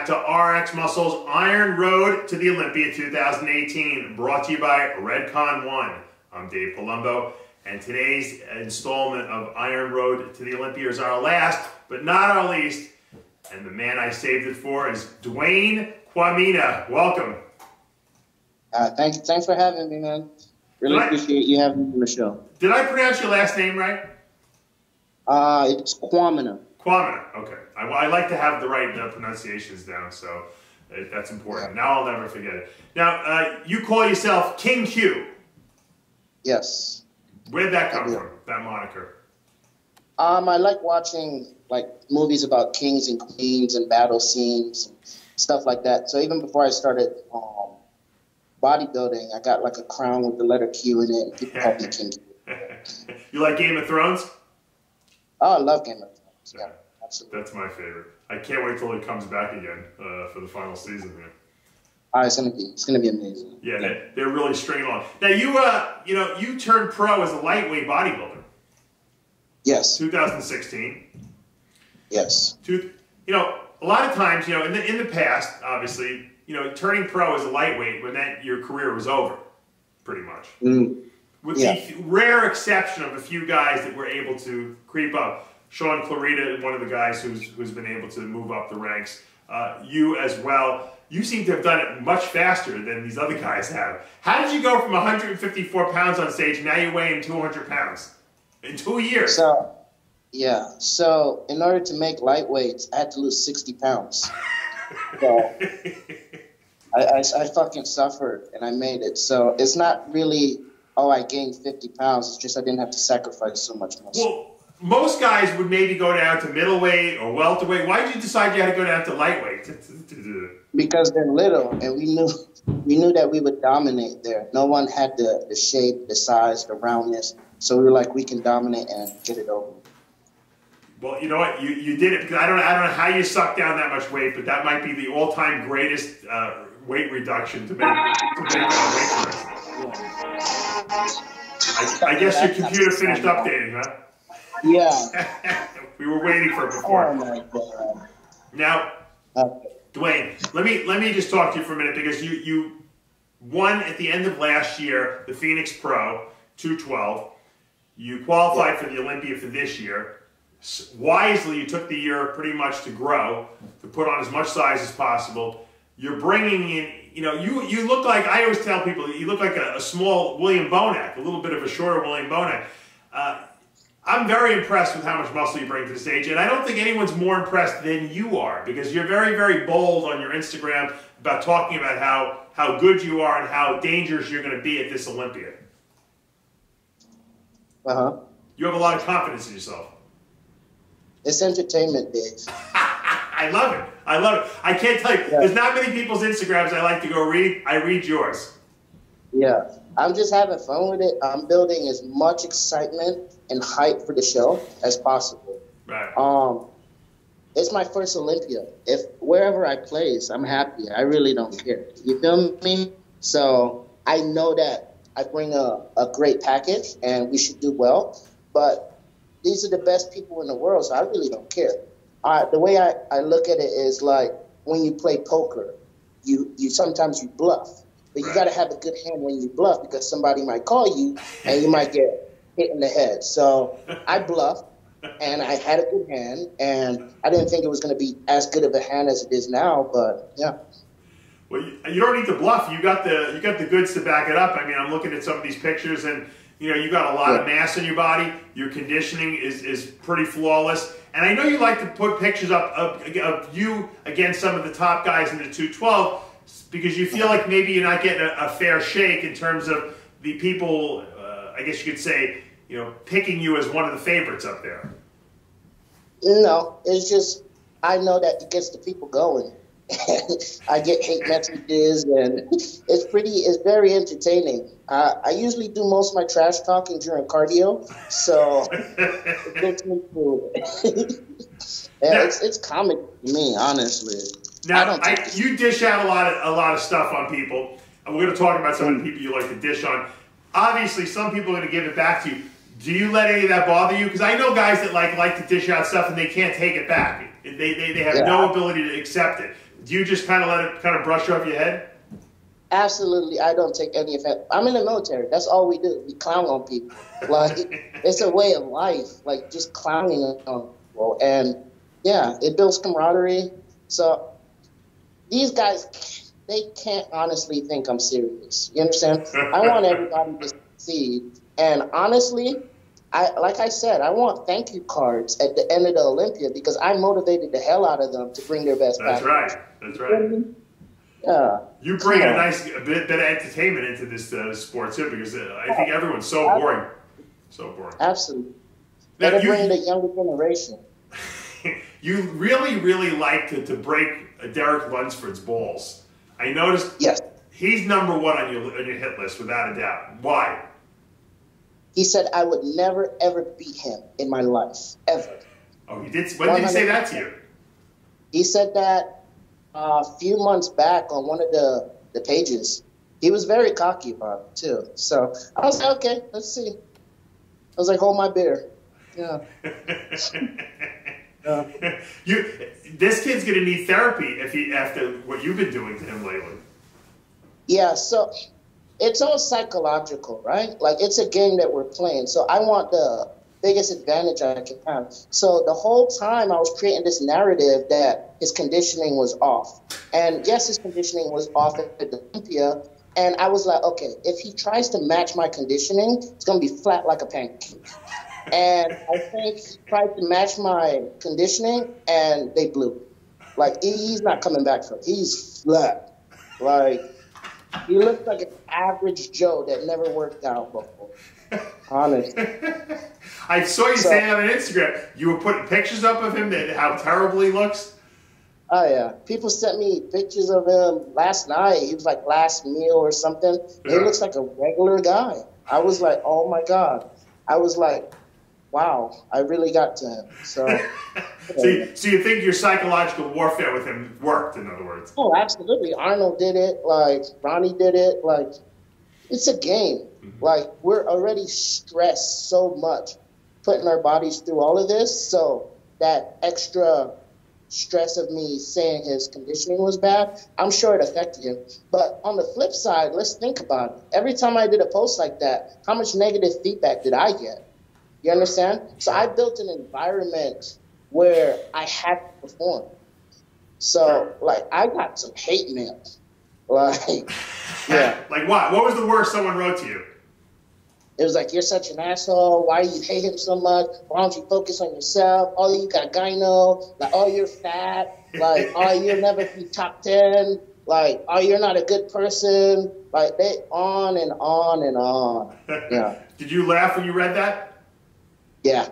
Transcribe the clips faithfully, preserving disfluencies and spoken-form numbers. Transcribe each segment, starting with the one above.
back to R X Muscle's Iron Road to the Olympia two thousand eighteen, brought to you by Redcon one. I'm Dave Palumbo, and today's installment of Iron Road to the Olympia is our last, but not our least, and the man I saved it for is Dwayne Quamina. Welcome. Uh, thanks, thanks for having me, man. Really did appreciate I, you having me, Michelle. Did I pronounce your last name right? Uh, it's Quamina. Quamina, okay. I, I like to have the right uh, pronunciations down, so it, that's important. Yeah. Now I'll never forget it. Now, uh, you call yourself King Q. Yes. Where did that come from, that moniker? Um, I like watching like movies about kings and queens and battle scenes and stuff like that. So even before I started um, bodybuilding, I got like a crown with the letter Q in it. And people call me King Q. You like Game of Thrones? Oh, I love Game of Thrones. Yeah, absolutely. That's my favorite. I can't wait till it comes back again uh, for the final season here. Oh, it's gonna be it's gonna be amazing. Yeah, yeah. They, they're really stringing along. Now you uh you know you turned pro as a lightweight bodybuilder. Yes. two thousand sixteen. Yes. Two, you know, a lot of times, you know, in the in the past, obviously, you know, turning pro as a lightweight when that your career was over, pretty much. Mm. With yeah. the rare exception of a few guys that were able to creep up. Sean Clarita, one of the guys who's, who's been able to move up the ranks. Uh, you as well. You seem to have done it much faster than these other guys have. How did you go from one hundred fifty-four pounds on stage, now you're weighing two hundred pounds in two years? So, yeah. So in order to make lightweights, I had to lose sixty pounds. So I, I, I fucking suffered and I made it. So it's not really, oh, I gained fifty pounds. It's just I didn't have to sacrifice so much muscle. Well, most guys would maybe go down to middleweight or welterweight. Why did you decide you had to go down to lightweight? Because they're little, and we knew we knew that we would dominate there. No one had the, the shape, the size, the roundness. So we were like, we can dominate and get it over. Well, you know what? You you did it. Because I don't I don't know how you sucked down that much weight, but that might be the all time greatest uh, weight reduction to make. To make I, I guess your computer finished updating, huh? Yeah. We were waiting for it before. Oh my God. Now, okay. Dwayne, let me let me just talk to you for a minute because you you won at the end of last year the Phoenix Pro two twelve. You qualified yeah. for the Olympia for this year. Wisely, you took the year pretty much to grow, to put on as much size as possible. You're bringing in, you know, you you look like, I always tell people, you look like a, a small William Bonac, a little bit of a shorter William Bonac. Uh, I'm very impressed with how much muscle you bring to the stage, and I don't think anyone's more impressed than you are because you're very, very bold on your Instagram about talking about how, how good you are and how dangerous you're going to be at this Olympia. Uh-huh. You have a lot of confidence in yourself. It's entertainment, Dave. I love it. I love it. I can't tell you. Yeah. There's not many people's Instagrams I like to go read. I read yours. Yeah. I'm just having fun with it. I'm building as much excitement and hype for the show as possible. Right. Um, it's my first Olympia. If wherever I place, I'm happy. I really don't care. You feel me? So I know that I bring a, a great package and we should do well. But these are the best people in the world, so I really don't care. I, the way I, I look at it is like when you play poker, you, you sometimes you bluff. But you right. got to have a good hand when you bluff because somebody might call you and you might get hit in the head. So I bluffed and I had a good hand and I didn't think it was going to be as good of a hand as it is now, but yeah. Well, you, you don't need to bluff. You got the you got the goods to back it up. I mean, I'm looking at some of these pictures and you know you got a lot yeah. of mass in your body. Your conditioning is is pretty flawless. And I know you like to put pictures up of, of you against some of the top guys in the two twelve. Because you feel like maybe you're not getting a, a fair shake in terms of the people, uh, I guess you could say, you know, picking you as one of the favorites up there. No, it's just I know that it gets the people going. I get hate messages, and it's pretty, it's very entertaining. Uh, I usually do most of my trash talking during cardio, so it gets me cool. yeah, no. it's, it's comic to me, honestly. Now, I I, you dish out a lot of a lot of stuff on people. And we're going to talk about some of the people you like to dish on. Obviously, some people are going to give it back to you. Do you let any of that bother you? Because I know guys that like like to dish out stuff and they can't take it back. They they, they have yeah. no ability to accept it. do you just kind of let it kind of brush over your head? Absolutely, I don't take any offense. I'm in the military. That's all we do. We clown on people. Like it's a way of life. Like just clowning on people, and yeah, it builds camaraderie. So these guys, they can't honestly think I'm serious. You understand? I want everybody to succeed. And honestly, I like I said, I want thank you cards at the end of the Olympia because I motivated the hell out of them to bring their best. That's backwards. Right. That's right. Mm-hmm. Yeah. You bring a nice a bit, bit of entertainment into this uh, sport too, because uh, I think everyone's so boring, so boring. Absolutely. Now, you bring the younger generation. You really, really like to, to break Derek Lunsford's balls. I noticed. Yes. He's number one on your on your hit list without a doubt. Why? He said, "I would never ever beat him in my life, ever." Oh, he did. When did he say that to you? He said that. A uh, few months back on one of the, the pages. He was very cocky about it, too. So I was like, okay, let's see. I was like, hold my beer. Yeah. yeah. You, this kid's going to need therapy if he, after what you've been doing to him lately. Yeah, so it's all psychological, right? Like, it's a game that we're playing. So I want the biggest advantage I can have. So the whole time I was creating this narrative that his conditioning was off. And yes, his conditioning was off at the Olympia. And I was like, okay, if he tries to match my conditioning, it's going to be flat like a pancake. And I think he tried to match my conditioning and they blew it. Like, he's not coming back from it. He's flat. Like, he looks like an average Joe that never worked out before. Honest. I saw you so, saying on Instagram, you were putting pictures up of him and how terrible he looks. Oh, yeah. People sent me pictures of him last night. He was like last meal or something. Yeah. He looks like a regular guy. I was like, oh, my God. I was like, wow, I really got to him. So, so, you, so you think your psychological warfare with him worked, in other words? Oh, absolutely. Arnold did it. Like, Ronnie did it. Like, it's a game. Mm-hmm. Like, we're already stressed so much, putting our bodies through all of this. So that extra stress of me saying his conditioning was bad, I'm sure it affected him. But on the flip side, let's think about it. Every time I did a post like that, how much negative feedback did I get? You understand? So I built an environment where I had to perform. So, like, I got some hate mail. Like, yeah. Like what? What was the worst someone wrote to you? It was like, you're such an asshole. Why do you hate him so much? Why don't you focus on yourself? Oh, you got gyno. Like, oh, you're fat. Like, oh, you'll never be top ten. Like, oh, you're not a good person. Like, they on and on and on. Yeah. Did you laugh when you read that? Yeah.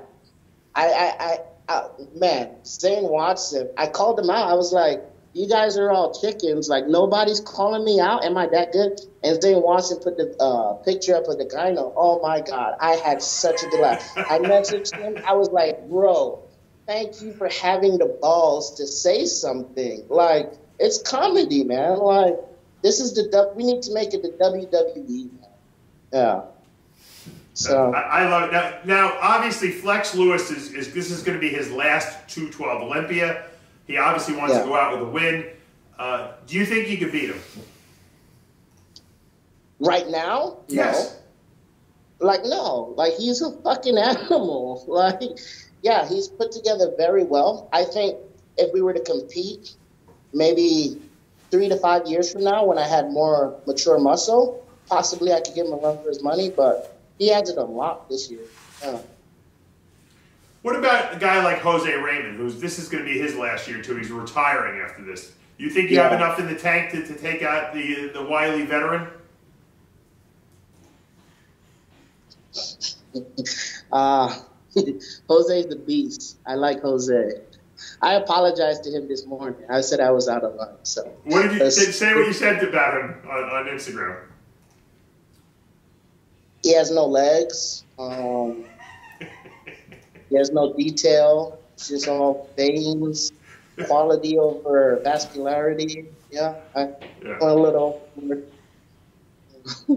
I, I, I, I man, Zane Watson, I called him out. I was like, you guys are all chickens. Like, nobody's calling me out. Am I that good? And Zane Watson put the uh, picture up of the gyno. Oh, my God. I had such a good laugh. I messaged him. I was like, bro, thank you for having the balls to say something. Like, it's comedy, man. Like, this is the – we need to make it the W W E. Yeah. So I, I love it. Now, now, obviously, Flex Lewis is, is – this is going to be his last two twelve Olympia. He obviously wants yeah. to go out with a win. Uh, do you think you could beat him? Right now? Yes. No. Like, no. Like, he's a fucking animal. Like, yeah, he's put together very well. I think if we were to compete maybe three to five years from now when I had more mature muscle, possibly I could give him a run for his money, but he has it unlocked this year. Yeah. What about a guy like Jose Raymond, who's this is going to be his last year, too? He's retiring after this. You think you yeah. have enough in the tank to, to take out the, the wily veteran? Uh, Jose's the beast. I like Jose. I apologized to him this morning. I said I was out of luck. So. What did you say, say what you said about him on, on Instagram? He has no legs. Um... There's no detail. It's just all veins, quality over vascularity. Yeah, I yeah. a little.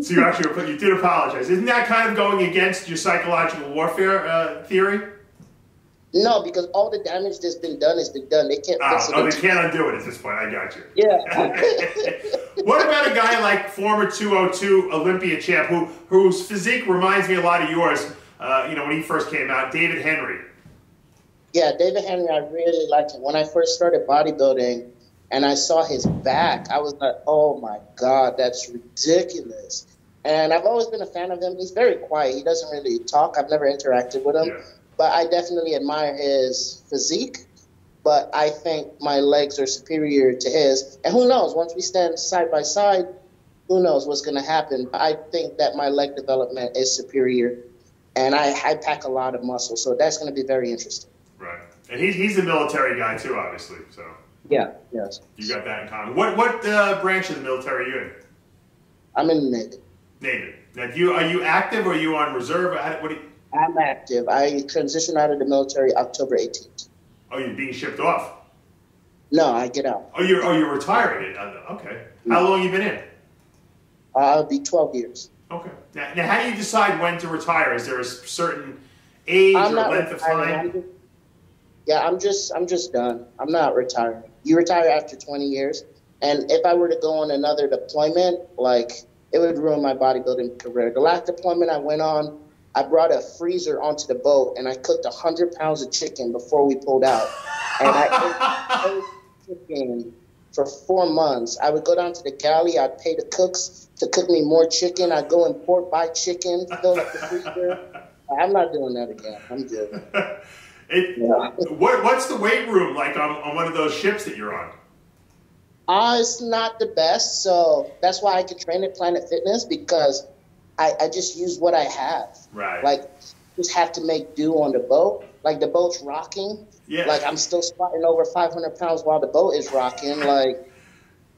So you actually you did apologize. Isn't that kind of going against your psychological warfare uh, theory? No, because all the damage that's been done has been done. They can't fix oh, it. Oh, they can't undo it at this point. I got you. Yeah. What about a guy like former two oh two Olympia champ who whose physique reminds me a lot of yours, uh, you know, when he first came out, David Henry? Yeah, David Henry, I really liked him. When I first started bodybuilding and I saw his back, I was like, oh, my God, that's ridiculous. And I've always been a fan of him. He's very quiet. He doesn't really talk. I've never interacted with him. Yeah. But I definitely admire his physique, but I think my legs are superior to his. And who knows, once we stand side by side, who knows what's going to happen. I think that my leg development is superior, and I, I pack a lot of muscle, so that's going to be very interesting. Right. And he, he's a military guy too, obviously. So yeah, yes. You got that in common. What, what uh, branch of the military are you in? I'm in Navy. Navy. Now, do you, are you active or are you on reserve? What do you... I'm active. I transitioned out of the military October eighteenth. Oh, you're being shipped off? No, I get out. Oh, you're, oh, you're retiring? Okay. How long have you been in? Uh, it'll be twelve years. Okay. Now, now, how do you decide when to retire? Is there a certain age I'm or length retiring. of time? I'm just, yeah, I'm just, I'm just done. I'm not retiring. You retire after twenty years. And if I were to go on another deployment, like, it would ruin my bodybuilding career. The last deployment I went on, I brought a freezer onto the boat, and I cooked one hundred pounds of chicken before we pulled out. And I ate chicken for four months. I would go down to the galley. I'd pay the cooks to cook me more chicken. I'd go and port buy chicken, fill up the freezer. I'm not doing that again. I'm good. It, yeah. what, what's the weight room like on, on one of those ships that you're on? Uh, it's not the best, so that's why I could train at Planet Fitness, because I, I just use what I have. Right. Like, just have to make do on the boat. Like, the boat's rocking. Yeah. Like, I'm still squatting over five hundred pounds while the boat is rocking. Like,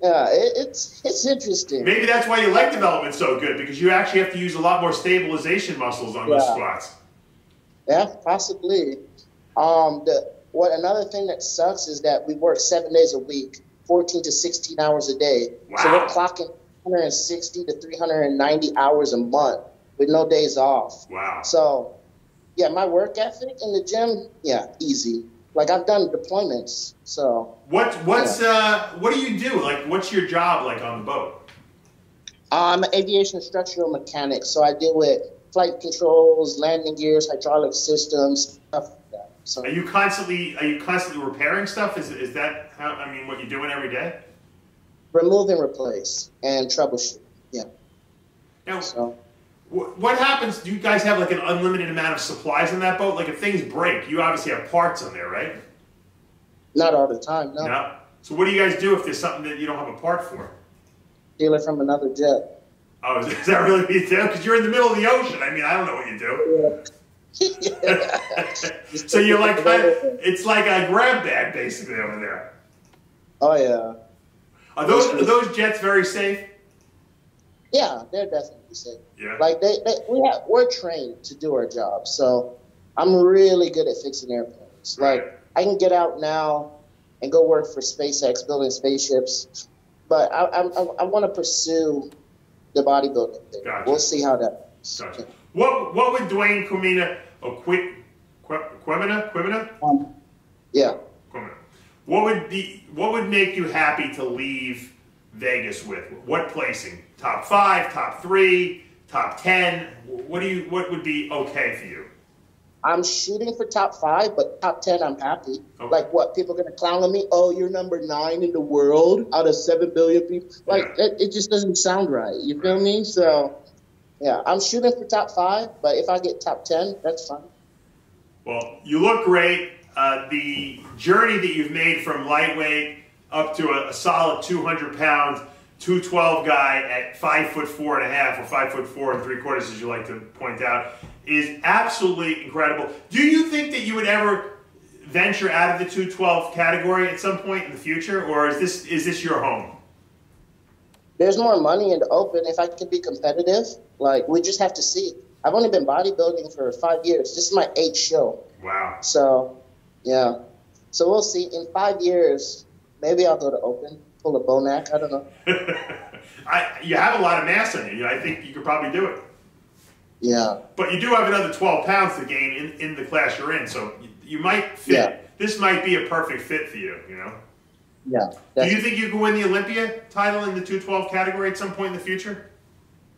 yeah, it, it's it's interesting. Maybe that's why you leg development's so good, because you actually have to use a lot more stabilization muscles on yeah. those squats. Yeah, possibly. Um, the what another thing that sucks is that we work seven days a week, fourteen to sixteen hours a day. Wow. So we're clocking one hundred sixty to three hundred ninety hours a month with no days off. Wow. So, yeah, my work ethic in the gym, yeah, easy. Like, I've done deployments, so. What what's yeah. uh what do you do? Like, what's your job like on the boat? I'm an aviation structural mechanic, so I deal with flight controls, landing gears, hydraulic systems, stuff like that. So. Are you constantly are you constantly repairing stuff? Is is that how, I mean what you're doing every day? Remove and replace and troubleshoot. Yeah. Now, so, what happens? Do you guys have like an unlimited amount of supplies on that boat? Like if things break, you obviously have parts on there, right? Not all the time, no. No. So what do you guys do if there's something that you don't have a part for? Deal it from another jet. Oh, is that really what you do? Because you're in the middle of the ocean. I mean, I don't know what you do. Yeah. So you're like, it's like a grab bag basically over there. Oh, yeah. Are those, are those jets very safe? Yeah, they're definitely safe. Yeah. Like they, they we have, we're trained to do our job, so I'm really good at fixing airplanes. Right. Like I can get out now and go work for SpaceX building spaceships, but I I, I want to pursue the bodybuilding thing. Gotcha. We'll see how that goes. Gotcha. Yeah. What What would Dwayne Quamina or Qu Quamina Quamina? Um, yeah. Quamina. What would be what would make you happy to leave Vegas with? What placing? Top five, top three, top ten? What do you what would be okay for you? I'm shooting for top five, but top ten I'm happy. Okay. Like what? People are gonna clown on me? Oh, you're number nine in the world out of seven billion people. Like yeah. it, it just doesn't sound right. You feel right. me? So yeah, I'm shooting for top five, but if I get top ten, that's fine. Well, you look great. Uh, the journey that you've made from lightweight up to a, a solid two hundred pound, two twelve guy at five foot four and a half or five foot four and three quarters, as you like to point out, is absolutely incredible. Do you think that you would ever venture out of the two twelve category at some point in the future, or is this is this your home? There's more money in the open if I can be competitive. Like we just have to see. I've only been bodybuilding for five years. This is my eighth show. Wow. So. Yeah. So we'll see. In five years, maybe I'll go to open, pull a Bonac. I don't know. I, you have a lot of mass on you. I think you could probably do it. Yeah. But you do have another twelve pounds to gain in, in the class you're in. So you, you might fit. Yeah. This might be a perfect fit for you, you know? Yeah. Do you think you can win the Olympia title in the two twelve category at some point in the future?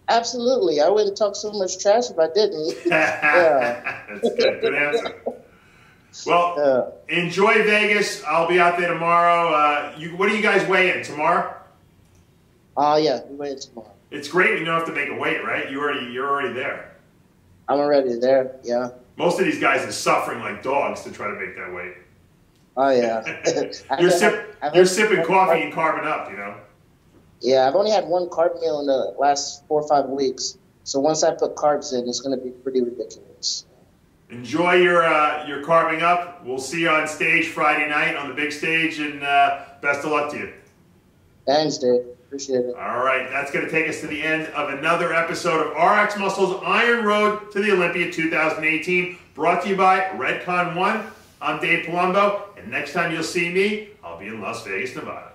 Absolutely. I wouldn't talk so much trash if I didn't. That's good. Good answer. Well, yeah. Enjoy Vegas. I'll be out there tomorrow. Uh, you, what do you guys weigh in tomorrow? Oh, uh, yeah, we weigh in tomorrow. It's great. You don't have to make a weight, right? You already, you're already there. I'm already there, yeah. Most of these guys are suffering like dogs to try to make that weight. Oh, yeah. you're sip, had, you're sipping coffee and carving up, you know? Yeah, I've only had one carb meal in the last four or five weeks. So once I put carbs in, it's going to be pretty ridiculous. Enjoy your uh, your carving up. We'll see you on stage Friday night on the big stage, and uh, best of luck to you. Thanks, Dave. Appreciate it. All right, that's going to take us to the end of another episode of R X Muscle's Iron Road to the Olympia two thousand eighteen, brought to you by Redcon one. I'm Dave Palumbo, and next time you'll see me, I'll be in Las Vegas, Nevada.